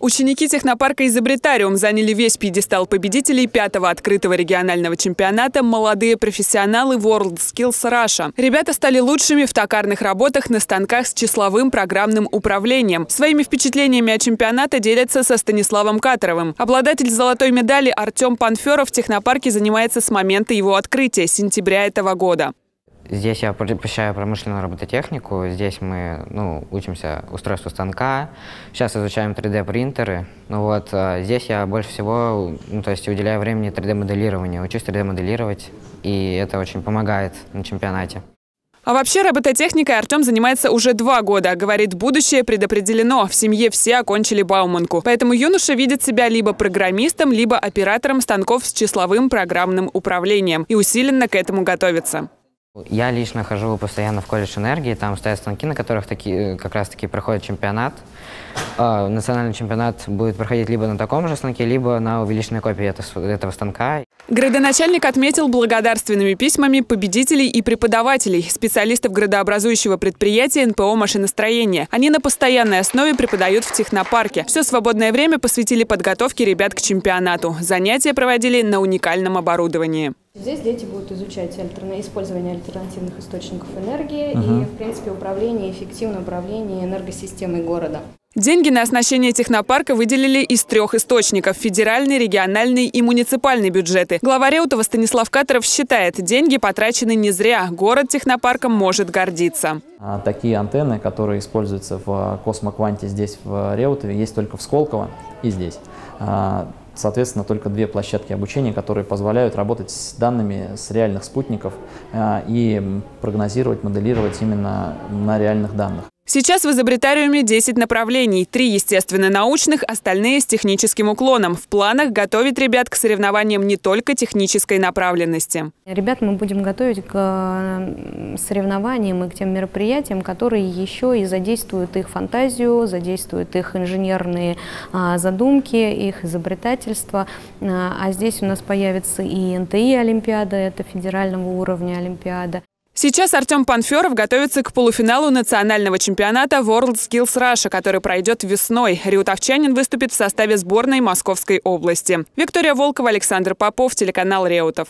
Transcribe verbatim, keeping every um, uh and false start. Ученики технопарка «Изобретариум» заняли весь пьедестал победителей пятого открытого регионального чемпионата «Молодые профессионалы WorldSkills Russia». Ребята стали лучшими в токарных работах на станках с числовым программным управлением. Своими впечатлениями от чемпионата делятся со Станиславом Каторовым. Обладатель золотой медали Артем Панферов в технопарке занимается с момента его открытия, с сентября этого года. Здесь я посещаю промышленную робототехнику, здесь мы ну, учимся устройству станка, сейчас изучаем три дэ принтеры. Ну вот, а здесь я больше всего ну, то есть уделяю времени три дэ моделированию, учусь три дэ моделировать, и это очень помогает на чемпионате. А вообще робототехникой Артем занимается уже два года. Говорит, будущее предопределено. В семье все окончили Бауманку. Поэтому юноша видит себя либо программистом, либо оператором станков с числовым программным управлением и усиленно к этому готовится. Я лично хожу постоянно в колледж энергии, там стоят станки, на которых таки, как раз-таки проходит чемпионат. Э, национальный чемпионат будет проходить либо на таком же станке, либо на увеличенной копии этого, этого станка. Градоначальник отметил благодарственными письмами победителей и преподавателей, специалистов градообразующего предприятия эн пэ о «Машиностроение». Они на постоянной основе преподают в технопарке. Все свободное время посвятили подготовке ребят к чемпионату. Занятия проводили на уникальном оборудовании. Здесь дети будут изучать альтерна... использование альтернативных источников энергии uh-huh. и, в принципе, управление, эффективное управление энергосистемой города. Деньги на оснащение технопарка выделили из трех источников – федеральный, региональный и муниципальный бюджеты. Глава Реутова Станислав Каторов считает, деньги потрачены не зря. Город технопарком может гордиться. Такие антенны, которые используются в Космо-Кванте здесь, в Реутове, есть только в Сколково и здесь. Соответственно, только две площадки обучения, которые позволяют работать с данными с реальных спутников и прогнозировать, моделировать именно на реальных данных. Сейчас в изобретариуме десять направлений, три естественно-научных, остальные с техническим уклоном. В планах готовить ребят к соревнованиям не только технической направленности. Ребят мы будем готовить к соревнованиям и к тем мероприятиям, которые еще и задействуют их фантазию, задействуют их инженерные задумки, их изобретательство. А здесь у нас появится и эн тэ и Олимпиада, это федерального уровня Олимпиада. Сейчас Артем Панферов готовится к полуфиналу национального чемпионата WorldSkills Russia, который пройдет весной. Реутовчанин выступит в составе сборной Московской области. Виктория Волкова, Александр Попов, телеканал Реутов.